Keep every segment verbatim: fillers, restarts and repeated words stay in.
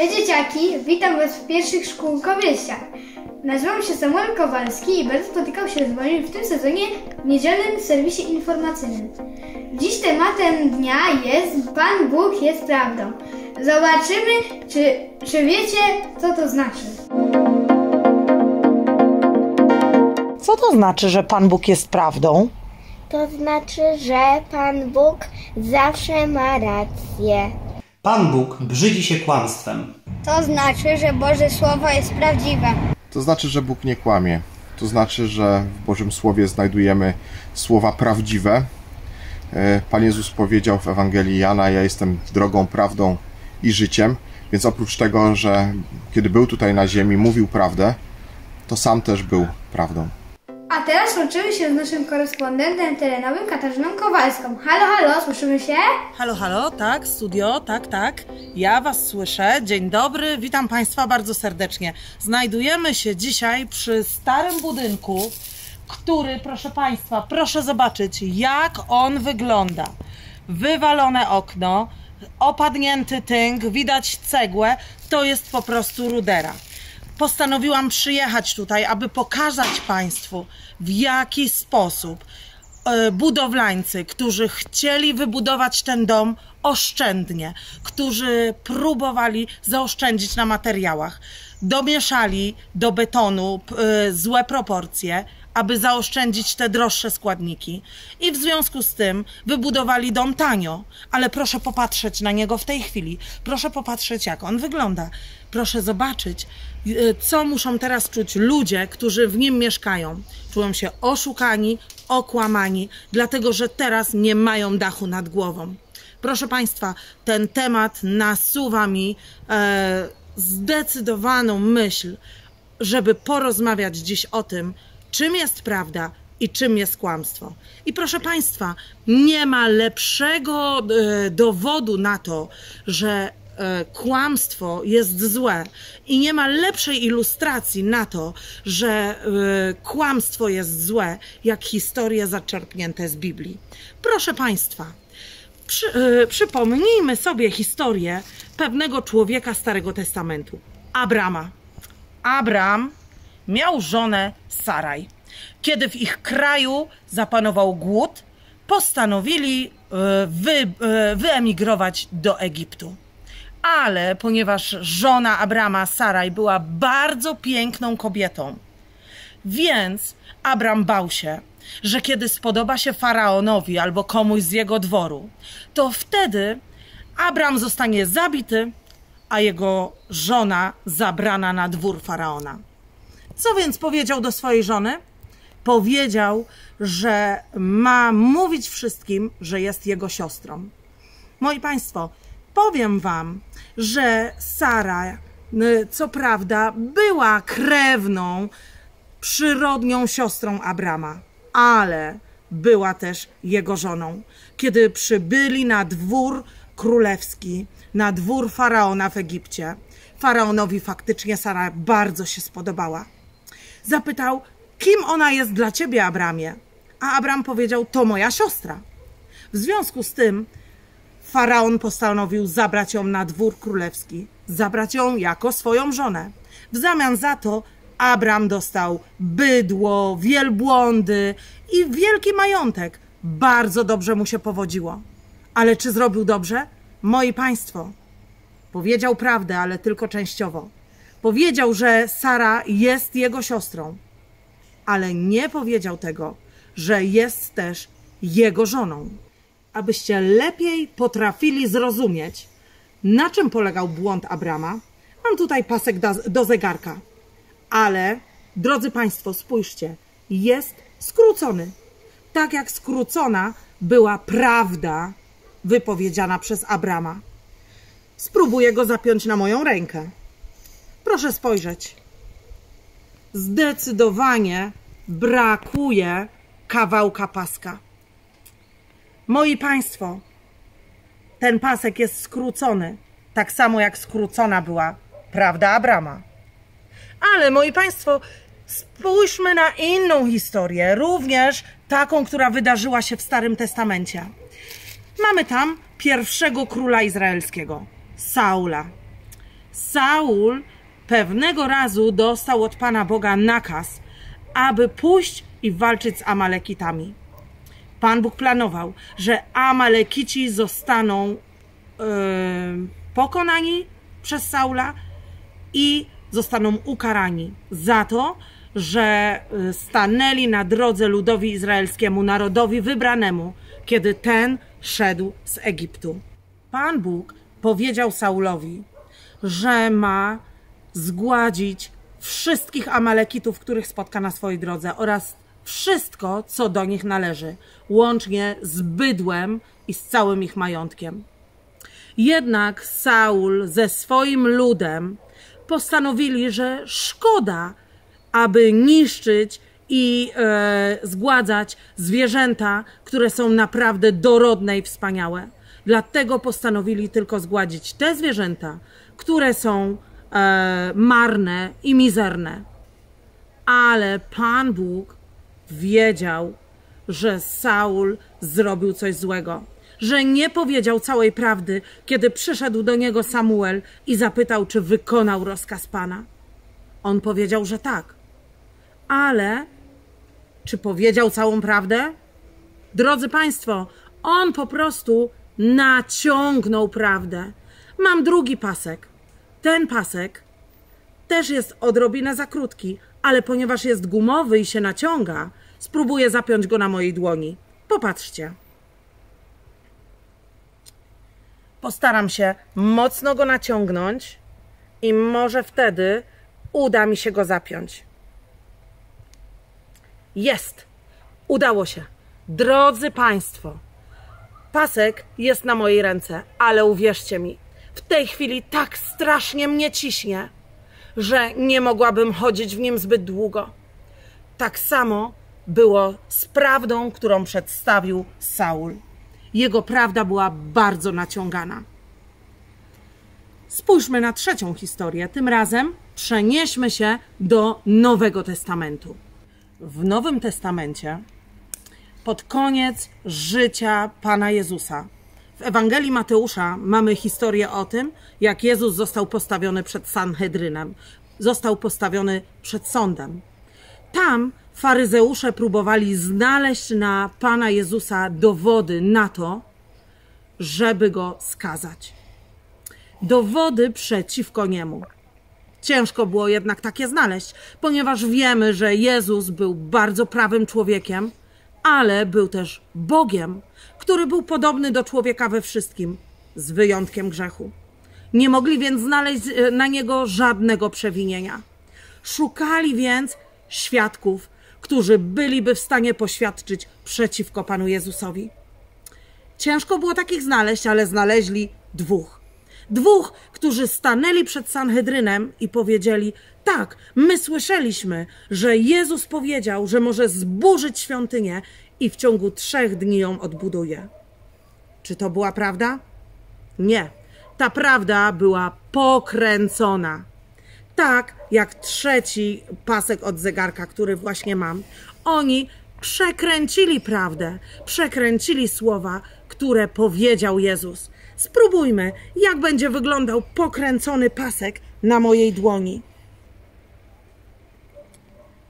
Cześć dzieciaki, witam was w pierwszych Szkółkowieściach. Nazywam się Samuel Kowalski i będę spotykał się z wami w tym sezonie w niedzielnym serwisie informacyjnym. Dziś tematem dnia jest Pan Bóg jest prawdą. Zobaczymy, czy, czy wiecie, co to znaczy. Co to znaczy, że Pan Bóg jest prawdą? To znaczy, że Pan Bóg zawsze ma rację. Pan Bóg brzydzi się kłamstwem. To znaczy, że Boże Słowo jest prawdziwe. To znaczy, że Bóg nie kłamie. To znaczy, że w Bożym Słowie znajdujemy słowa prawdziwe. Pan Jezus powiedział w Ewangelii Jana: ja jestem drogą, prawdą i życiem. Więc oprócz tego, że kiedy był tutaj na ziemi, mówił prawdę, to sam też był prawdą. A teraz łączymy się z naszym korespondentem terenowym Katarzyną Kowalską. Halo, halo, słyszymy się? Halo, halo, tak, studio, tak, tak. Ja was słyszę. Dzień dobry, witam państwa bardzo serdecznie. Znajdujemy się dzisiaj przy starym budynku, który, proszę państwa, proszę zobaczyć, jak on wygląda. Wywalone okno, opadnięty tynk, widać cegłę, to jest po prostu rudera. Postanowiłam przyjechać tutaj, aby pokazać państwu, w jaki sposób budowlańcy, którzy chcieli wybudować ten dom oszczędnie, którzy próbowali zaoszczędzić na materiałach, domieszali do betonu złe proporcje, aby zaoszczędzić te droższe składniki i w związku z tym wybudowali dom tanio, ale proszę popatrzeć na niego w tej chwili, proszę popatrzeć, jak on wygląda, proszę zobaczyć, co muszą teraz czuć ludzie, którzy w nim mieszkają. Czują się oszukani, okłamani, dlatego że teraz nie mają dachu nad głową. Proszę państwa, ten temat nasuwa mi e, zdecydowaną myśl, żeby porozmawiać dziś o tym, czym jest prawda i czym jest kłamstwo. I proszę państwa, nie ma lepszego e, dowodu na to, że e, kłamstwo jest złe i nie ma lepszej ilustracji na to, że e, kłamstwo jest złe, jak historie zaczerpnięte z Biblii. Proszę państwa, przy, e, przypomnijmy sobie historię pewnego człowieka Starego Testamentu, Abrama. Abram miał żonę Saraj. Kiedy w ich kraju zapanował głód, postanowili wy, wyemigrować do Egiptu. Ale ponieważ żona Abrama, Saraj, była bardzo piękną kobietą, więc Abram bał się, że kiedy spodoba się Faraonowi albo komuś z jego dworu, to wtedy Abram zostanie zabity, a jego żona zabrana na dwór Faraona. Co więc powiedział do swojej żony? Powiedział, że ma mówić wszystkim, że jest jego siostrą. Moi państwo, powiem wam, że Sara, co prawda, była krewną, przyrodnią siostrą Abrama, ale była też jego żoną. Kiedy przybyli na dwór królewski, na dwór Faraona w Egipcie, Faraonowi faktycznie Sara bardzo się spodobała. Zapytał, kim ona jest dla ciebie, Abramie? A Abram powiedział, to moja siostra. W związku z tym Faraon postanowił zabrać ją na dwór królewski, zabrać ją jako swoją żonę. W zamian za to Abram dostał bydło, wielbłądy i wielki majątek. Bardzo dobrze mu się powodziło. Ale czy zrobił dobrze? Moi państwo, powiedział prawdę, ale tylko częściowo. Powiedział, że Sara jest jego siostrą, ale nie powiedział tego, że jest też jego żoną. Abyście lepiej potrafili zrozumieć, na czym polegał błąd Abrama, mam tutaj pasek do zegarka, ale, drodzy państwo, spójrzcie, jest skrócony. Tak jak skrócona była prawda wypowiedziana przez Abrama. Spróbuję go zapiąć na moją rękę. Proszę spojrzeć. Zdecydowanie brakuje kawałka paska. Moi państwo, ten pasek jest skrócony, tak samo jak skrócona była prawda Abrama. Ale moi państwo, spójrzmy na inną historię, również taką, która wydarzyła się w Starym Testamencie. Mamy tam pierwszego króla izraelskiego, Saula. Saul pewnego razu dostał od Pana Boga nakaz, aby pójść i walczyć z Amalekitami. Pan Bóg planował, że Amalekici zostaną yy, pokonani przez Saula i zostaną ukarani za to, że stanęli na drodze ludowi izraelskiemu, narodowi wybranemu, kiedy ten szedł z Egiptu. Pan Bóg powiedział Saulowi, że ma zgładzić wszystkich Amalekitów, których spotka na swojej drodze, oraz wszystko, co do nich należy, łącznie z bydłem i z całym ich majątkiem. Jednak Saul ze swoim ludem postanowili, że szkoda, aby niszczyć i e, zgładzać zwierzęta, które są naprawdę dorodne i wspaniałe. Dlatego postanowili tylko zgładzić te zwierzęta, które są e, marne i mizerne. Ale Pan Bóg wiedział, że Saul zrobił coś złego, że nie powiedział całej prawdy, kiedy przyszedł do niego Samuel i zapytał, czy wykonał rozkaz Pana. On powiedział, że tak. Ale czy powiedział całą prawdę? Drodzy Państwo, on po prostu naciągnął prawdę. Mam drugi pasek. Ten pasek też jest odrobinę za krótki, ale ponieważ jest gumowy i się naciąga, spróbuję zapiąć go na mojej dłoni. Popatrzcie. Postaram się mocno go naciągnąć i może wtedy uda mi się go zapiąć. Jest! Udało się. Drodzy Państwo, pasek jest na mojej ręce, ale uwierzcie mi, w tej chwili tak strasznie mnie ciśnie, że nie mogłabym chodzić w nim zbyt długo. Tak samo było z prawdą, którą przedstawił Saul. Jego prawda była bardzo naciągana. Spójrzmy na trzecią historię. Tym razem przenieśmy się do Nowego Testamentu. W Nowym Testamencie, pod koniec życia Pana Jezusa, w Ewangelii Mateusza mamy historię o tym, jak Jezus został postawiony przed Sanhedrynem, został postawiony przed sądem. Tam faryzeusze próbowali znaleźć na Pana Jezusa dowody na to, żeby go skazać. Dowody przeciwko niemu. Ciężko było jednak takie znaleźć, ponieważ wiemy, że Jezus był bardzo prawym człowiekiem, ale był też Bogiem, który był podobny do człowieka we wszystkim, z wyjątkiem grzechu. Nie mogli więc znaleźć na niego żadnego przewinienia. Szukali więc świadków, którzy byliby w stanie poświadczyć przeciwko Panu Jezusowi. Ciężko było takich znaleźć, ale znaleźli dwóch. Dwóch, którzy stanęli przed Sanhedrynem i powiedzieli: tak, my słyszeliśmy, że Jezus powiedział, że może zburzyć świątynię i w ciągu trzech dni ją odbuduje. Czy to była prawda? Nie. Ta prawda była pokręcona. Tak jak trzeci pasek od zegarka, który właśnie mam. Oni przekręcili prawdę, przekręcili słowa, które powiedział Jezus. Spróbujmy, jak będzie wyglądał pokręcony pasek na mojej dłoni.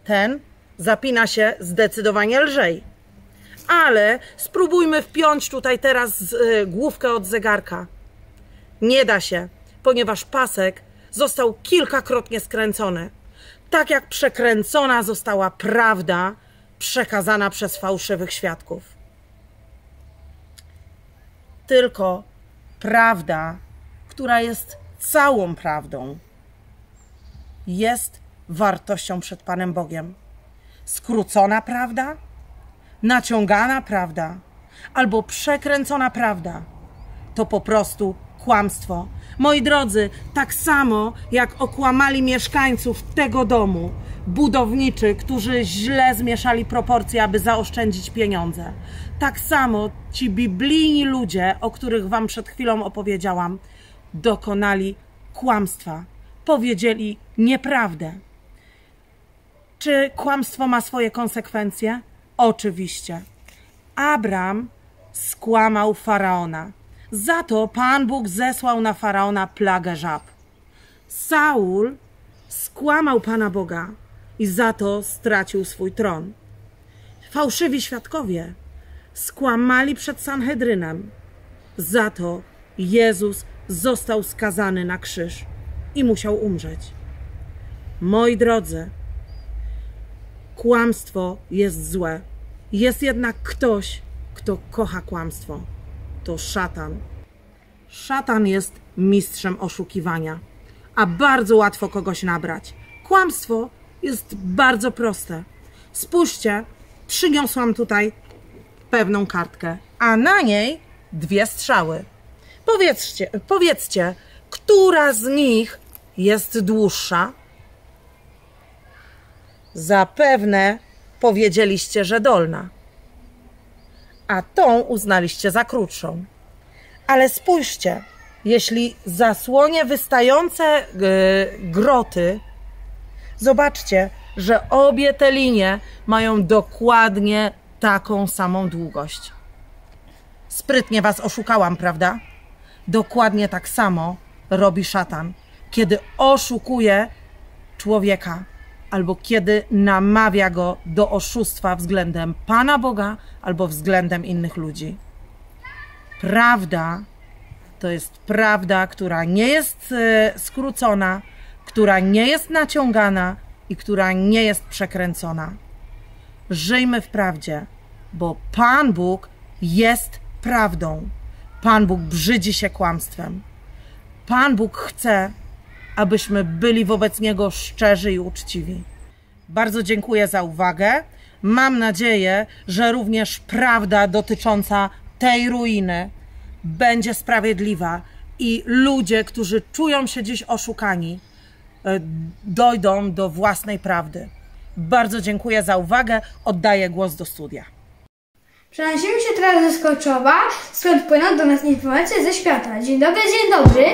Ten zapina się zdecydowanie lżej. Ale spróbujmy wpiąć tutaj teraz główkę od zegarka. Nie da się, ponieważ pasek został kilkakrotnie skręcony. Tak jak przekręcona została prawda przekazana przez fałszywych świadków. Tylko prawda, która jest całą prawdą, jest wartością przed Panem Bogiem. Skrócona prawda, naciągana prawda albo przekręcona prawda to po prostu kłamstwo. Moi drodzy, tak samo jak okłamali mieszkańców tego domu budowniczy, którzy źle zmieszali proporcje, aby zaoszczędzić pieniądze. Tak samo ci biblijni ludzie, o których wam przed chwilą opowiedziałam, dokonali kłamstwa. Powiedzieli nieprawdę. Czy kłamstwo ma swoje konsekwencje? Oczywiście. Abram skłamał Faraona. Za to Pan Bóg zesłał na Faraona plagę żab. Saul skłamał Pana Boga i za to stracił swój tron. Fałszywi świadkowie skłamali przed Sanhedrynem. Za to Jezus został skazany na krzyż i musiał umrzeć. Moi drodzy, kłamstwo jest złe. Jest jednak ktoś, kto kocha kłamstwo. To szatan. Szatan jest mistrzem oszukiwania, a bardzo łatwo kogoś nabrać. Kłamstwo jest bardzo proste. Spójrzcie, przyniosłam tutaj pewną kartkę, a na niej dwie strzały. Powiedzcie, powiedzcie, która z nich jest dłuższa? Zapewne powiedzieliście, że dolna, a tą uznaliście za krótszą. Ale spójrzcie, jeśli zasłonię wystające groty, zobaczcie, że obie te linie mają dokładnie taką samą długość. Sprytnie was oszukałam, prawda? Dokładnie tak samo robi szatan, kiedy oszukuje człowieka albo kiedy namawia go do oszustwa względem Pana Boga albo względem innych ludzi. Prawda to jest prawda, która nie jest skrócona, która nie jest naciągana i która nie jest przekręcona. Żyjmy w prawdzie, bo Pan Bóg jest prawdą. Pan Bóg brzydzi się kłamstwem. Pan Bóg chce, abyśmy byli wobec Niego szczerzy i uczciwi. Bardzo dziękuję za uwagę. Mam nadzieję, że również prawda dotycząca tej ruiny będzie sprawiedliwa i ludzie, którzy czują się dziś oszukani, dojdą do własnej prawdy. Bardzo dziękuję za uwagę. Oddaję głos do studia. Przenosimy się teraz do Skoczowa, skąd płyną do nas informacje ze świata. Dzień dobry, dzień dobry.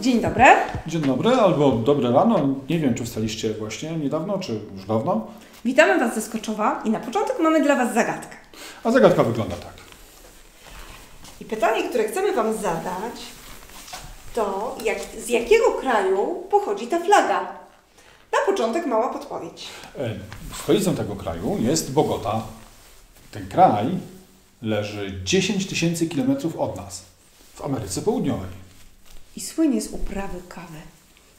Dzień dobry. Dzień dobry albo dobre rano. Nie wiem, czy wstaliście właśnie niedawno, czy już dawno. Witamy Was ze Skoczowa i na początek mamy dla Was zagadkę. A zagadka wygląda tak. I pytanie, które chcemy Wam zadać, to jak, z jakiego kraju pochodzi ta flaga? Na początek mała podpowiedź. Stolicą tego kraju jest Bogota. Ten kraj leży dziesięć tysięcy kilometrów od nas, w Ameryce Południowej. I słynie z uprawy kawy.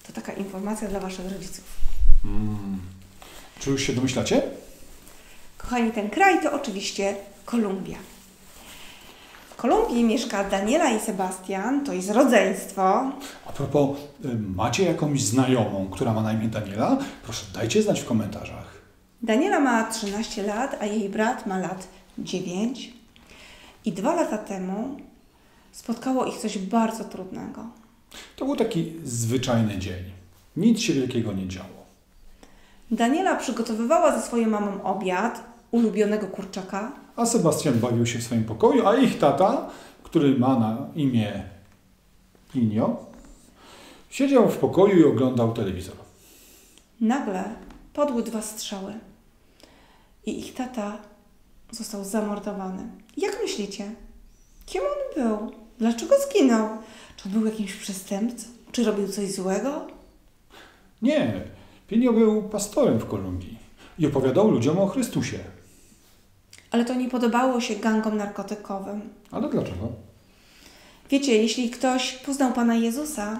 To taka informacja dla Waszych rodziców. Mm. Czy już się domyślacie? Kochani, ten kraj to oczywiście Kolumbia. W Kolumbii mieszka Daniela i Sebastian, to jest rodzeństwo. A propos, macie jakąś znajomą, która ma na imię Daniela? Proszę, dajcie znać w komentarzach. Daniela ma trzynaście lat, a jej brat ma lat dziewięć. I dwa lata temu spotkało ich coś bardzo trudnego. To był taki zwyczajny dzień. Nic się wielkiego nie działo. Daniela przygotowywała ze swoją mamą obiad, ulubionego kurczaka. A Sebastian bawił się w swoim pokoju, a ich tata, który ma na imię Pinio, siedział w pokoju i oglądał telewizor. Nagle padły dwa strzały i ich tata został zamordowany. Jak myślicie? Kim on był? Dlaczego zginął? Czy był jakimś przestępcą? Czy robił coś złego? Nie. Pinio był pastorem w Kolumbii i opowiadał ludziom o Chrystusie. Ale to nie podobało się gangom narkotykowym. Ale dlaczego? Wiecie, jeśli ktoś poznał Pana Jezusa,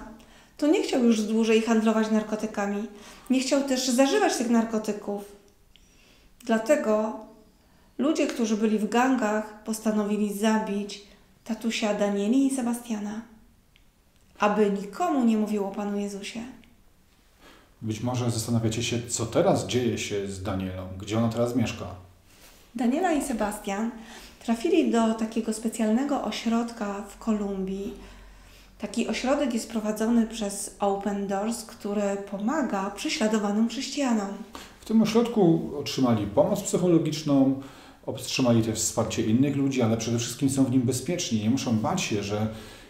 to nie chciał już dłużej handlować narkotykami. Nie chciał też zażywać tych narkotyków. Dlatego ludzie, którzy byli w gangach, postanowili zabić tatusia Danieli i Sebastiana, aby nikomu nie mówił o Panu Jezusie. Być może zastanawiacie się, co teraz dzieje się z Danielą, gdzie ona teraz mieszka. Daniela i Sebastian trafili do takiego specjalnego ośrodka w Kolumbii. Taki ośrodek jest prowadzony przez Open Doors, który pomaga prześladowanym chrześcijanom. W tym ośrodku otrzymali pomoc psychologiczną, otrzymali też wsparcie innych ludzi, ale przede wszystkim są w nim bezpieczni. Nie muszą bać się, że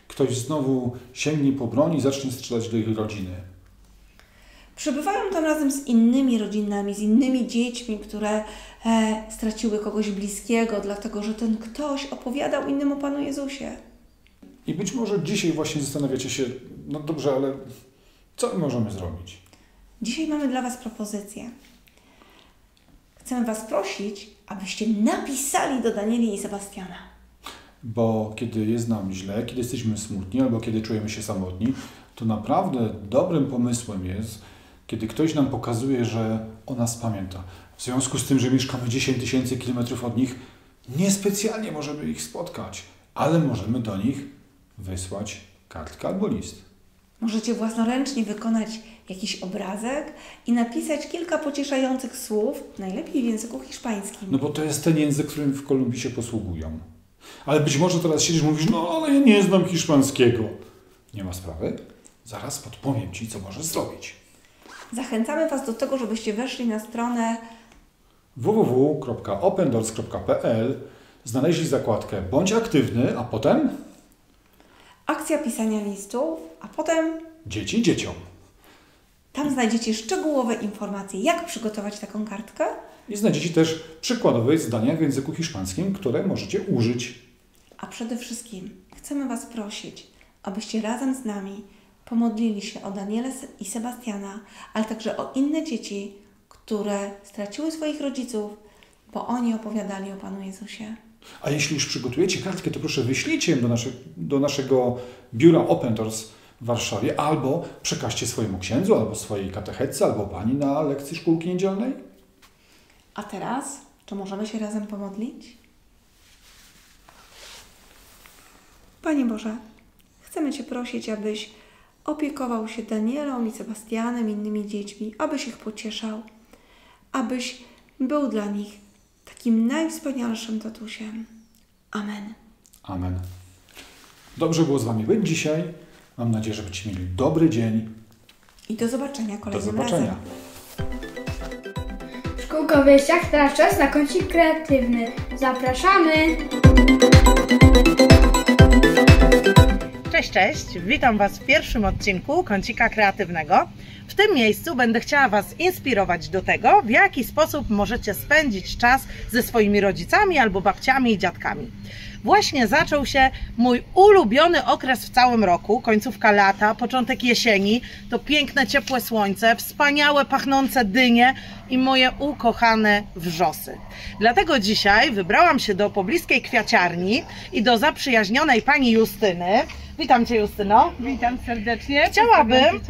ktoś znowu sięgnie po broń i zacznie strzelać do ich rodziny. Przebywają tam razem z innymi rodzinami, z innymi dziećmi, które e, straciły kogoś bliskiego, dlatego że ten ktoś opowiadał innym o Panu Jezusie. I być może dzisiaj właśnie zastanawiacie się, no dobrze, ale co możemy zrobić? Dzisiaj mamy dla Was propozycję. Chcemy Was prosić, abyście napisali do Danieli i Sebastiana. Bo kiedy jest nam źle, kiedy jesteśmy smutni albo kiedy czujemy się samotni, to naprawdę dobrym pomysłem jest, kiedy ktoś nam pokazuje, że o nas pamięta. W związku z tym, że mieszkamy dziesięć tysięcy kilometrów od nich, niespecjalnie możemy ich spotkać, ale możemy do nich wysłać kartkę albo list. Możecie własnoręcznie wykonać jakiś obrazek i napisać kilka pocieszających słów, najlepiej w języku hiszpańskim. No bo to jest ten język, którym w Kolumbii się posługują. Ale być może teraz siedzisz i mówisz, no ale ja nie znam hiszpańskiego. Nie ma sprawy. Zaraz podpowiem Ci, co możesz zrobić. Zachęcamy Was do tego, żebyście weszli na stronę w w w kropka open doors kropka p l, znaleźli zakładkę Bądź aktywny, a potem Akcja pisania listów, a potem Dzieci dzieciom. Tam znajdziecie szczegółowe informacje, jak przygotować taką kartkę. I znajdziecie też przykładowe zdania w języku hiszpańskim, które możecie użyć. A przede wszystkim chcemy Was prosić, abyście razem z nami pomodlili się o Daniela i Sebastiana, ale także o inne dzieci, które straciły swoich rodziców, bo oni opowiadali o Panu Jezusie. A jeśli już przygotujecie kartkę, to proszę wyślijcie ją do, nasze, do naszego biura Open Doors w Warszawie albo przekażcie swojemu księdzu, albo swojej katechetce, albo pani na lekcji szkółki niedzielnej. A teraz, czy możemy się razem pomodlić? Panie Boże, chcemy Cię prosić, abyś opiekował się Danielą i Sebastianem, innymi dziećmi, abyś ich pocieszał, abyś był dla nich takim najwspanialszym tatusiem. Amen. Amen. Dobrze było z Wami być dzisiaj. Mam nadzieję, że będziecie mieli dobry dzień. I do zobaczenia kolejnym razem. Do zobaczenia. W Szkółkowieściach teraz czas na kącik kreatywny. Zapraszamy! Cześć, cześć! Witam Was w pierwszym odcinku Kącika Kreatywnego. W tym miejscu będę chciała Was inspirować do tego, w jaki sposób możecie spędzić czas ze swoimi rodzicami albo babciami i dziadkami. Właśnie zaczął się mój ulubiony okres w całym roku, końcówka lata, początek jesieni, to piękne, ciepłe słońce, wspaniałe, pachnące dynie i moje ukochane wrzosy. Dlatego dzisiaj wybrałam się do pobliskiej kwiaciarni i do zaprzyjaźnionej pani Justyny. Witam Cię, Justyno. Witam serdecznie. Chciałabym,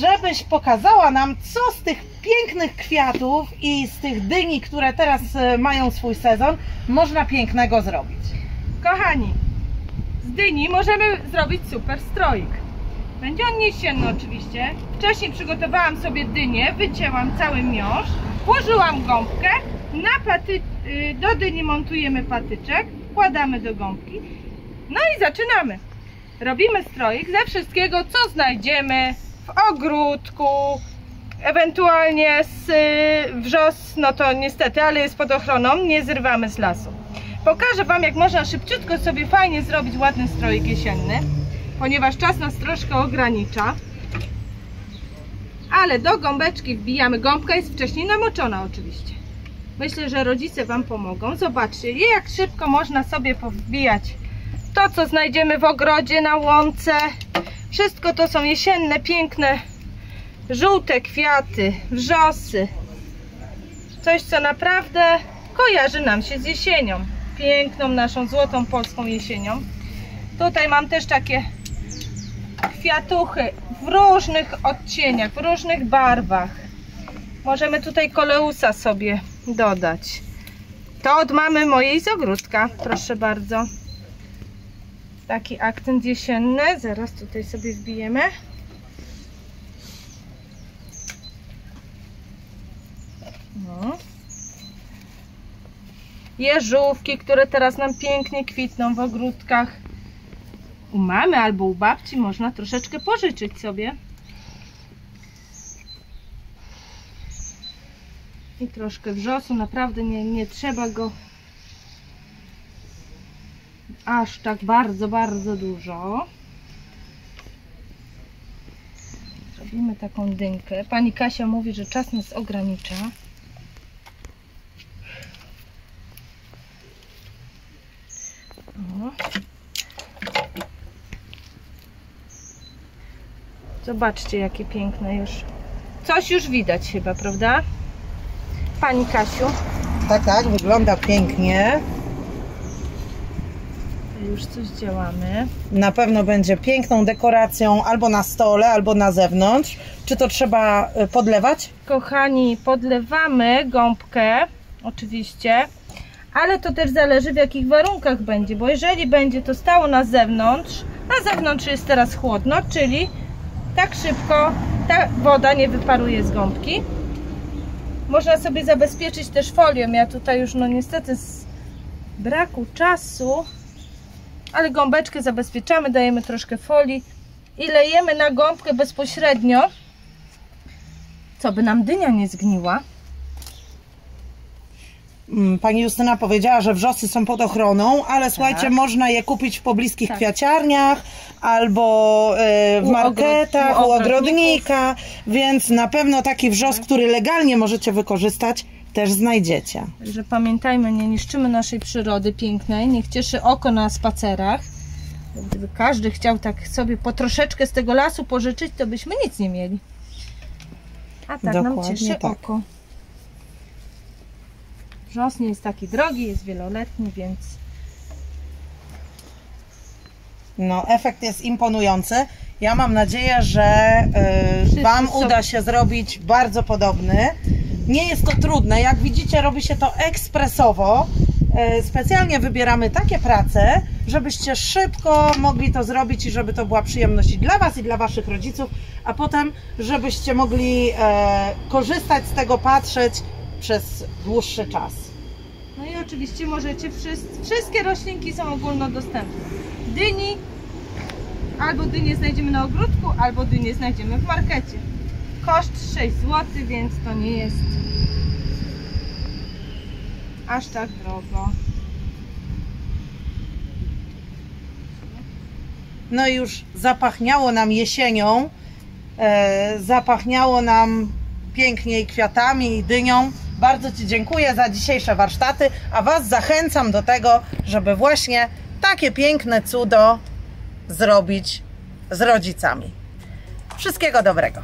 żebyś pokazała nam, co z tych pięknych kwiatów i z tych dyni, które teraz mają swój sezon, można pięknego zrobić. Kochani, z dyni możemy zrobić super stroik. Będzie on jesienny oczywiście. Wcześniej przygotowałam sobie dynię, wycięłam cały miąższ, włożyłam gąbkę, na paty... do dyni montujemy patyczek, wkładamy do gąbki, no i zaczynamy. Robimy stroik ze wszystkiego, co znajdziemy w ogródku, ewentualnie z wrzos, no to niestety, ale jest pod ochroną, nie zrywamy z lasu. Pokażę Wam, jak można szybciutko sobie fajnie zrobić ładny stroik jesienny, ponieważ czas nas troszkę ogranicza. Ale do gąbeczki wbijamy, gąbka jest wcześniej namoczona oczywiście. Myślę, że rodzice Wam pomogą. Zobaczcie, jak szybko można sobie powbijać to, co znajdziemy w ogrodzie, na łące. Wszystko to są jesienne, piękne, żółte kwiaty, wrzosy. Coś, co naprawdę kojarzy nam się z jesienią. Piękną naszą, złotą polską jesienią. Tutaj mam też takie kwiatuchy w różnych odcieniach, w różnych barwach. Możemy tutaj koleusa sobie dodać. To od mamy mojej z ogródka, proszę bardzo. Taki akcent jesienny, zaraz tutaj sobie wbijemy. No. Jeżówki, które teraz nam pięknie kwitną w ogródkach. U mamy albo u babci można troszeczkę pożyczyć sobie. I troszkę wrzosu, naprawdę nie, nie trzeba go aż tak bardzo, bardzo dużo. Zrobimy taką dynkę. Pani Kasia mówi, że czas nas ogranicza. Zobaczcie, jakie piękne już. Coś już widać chyba, prawda? Pani Kasiu. Tak, tak, wygląda pięknie. Już coś działamy. Na pewno będzie piękną dekoracją albo na stole, albo na zewnątrz. Czy to trzeba podlewać? Kochani, podlewamy gąbkę, oczywiście. Ale to też zależy, w jakich warunkach będzie, bo jeżeli będzie to stało na zewnątrz, na zewnątrz jest teraz chłodno, czyli tak szybko ta woda nie wyparuje z gąbki. Można sobie zabezpieczyć też folią. Ja tutaj już no niestety z braku czasu, ale gąbeczkę zabezpieczamy, dajemy troszkę folii i lejemy na gąbkę bezpośrednio, co by nam dynia nie zgniła. Pani Justyna powiedziała, że wrzosy są pod ochroną, ale tak, słuchajcie, można je kupić w pobliskich tak. kwiaciarniach albo w u marketach, ogro... u, u ogrodnika, więc na pewno taki wrzos, tak. który legalnie możecie wykorzystać, też znajdziecie. Także pamiętajmy, nie niszczymy naszej przyrody pięknej, niech cieszy oko na spacerach. Gdyby każdy chciał tak sobie po troszeczkę z tego lasu pożyczyć, to byśmy nic nie mieli. A tak Dokładnie nam cieszy tak. oko. Wrzos nie jest taki drogi, jest wieloletni, więc... No, efekt jest imponujący. Ja mam nadzieję, że yy, Wam sobie... uda się zrobić bardzo podobny. Nie jest to trudne. Jak widzicie, robi się to ekspresowo. Yy, specjalnie wybieramy takie prace, żebyście szybko mogli to zrobić i żeby to była przyjemność i dla Was, i dla Waszych rodziców, a potem, żebyście mogli yy, korzystać z tego, patrzeć przez dłuższy czas. No i oczywiście możecie, wszyscy, wszystkie roślinki są ogólnodostępne. Dyni, albo dynie znajdziemy na ogródku, albo dynie znajdziemy w markecie. Koszt sześć złotych, więc to nie jest aż tak drogo. No i już zapachniało nam jesienią, zapachniało nam pięknie i kwiatami, i dynią. Bardzo Ci dziękuję za dzisiejsze warsztaty, a Was zachęcam do tego, żeby właśnie takie piękne cudo zrobić z rodzicami. Wszystkiego dobrego!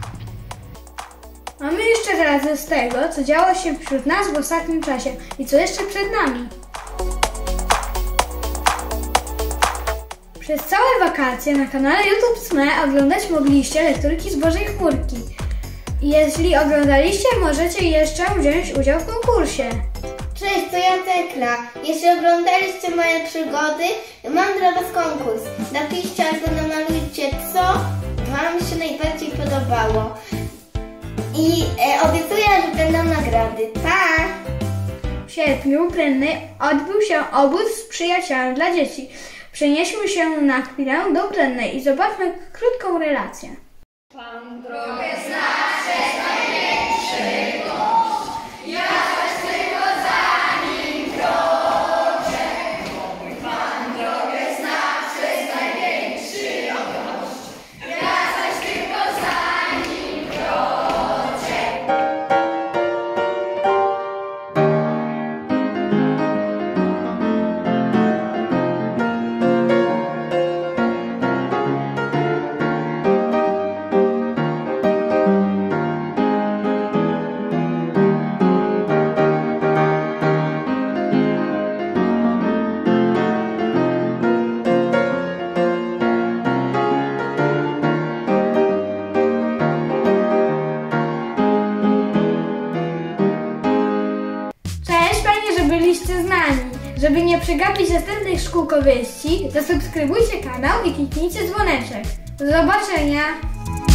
A my jeszcze raz z tego, co działo się wśród nas w ostatnim czasie i co jeszcze przed nami. Przez całe wakacje na kanale YouTube S M E oglądać mogliście lekturki z Bożej Chmurki. Jeśli oglądaliście, możecie jeszcze wziąć udział w konkursie. Cześć, to ja Tekla. Jeśli oglądaliście moje przygody, mam dla Was konkurs. Napiszcie albo namalujcie, co Wam się najbardziej podobało. I e, obiecuję, że będą nagrody. Pa! W sierpniu prędny odbył się obóz z przyjacielem dla dzieci. Przenieśmy się na chwilę do Prędnej i zobaczmy krótką relację. Pan drogę zna, przez największy gość, ja zaś tylko za nim kroczę. Pan drogę zna, przez największy gość, ja zaś tylko za nim kroczę. Żeby nie przegapić następnych Szkółkowieści, zasubskrybujcie kanał i kliknijcie dzwoneczek. Do zobaczenia!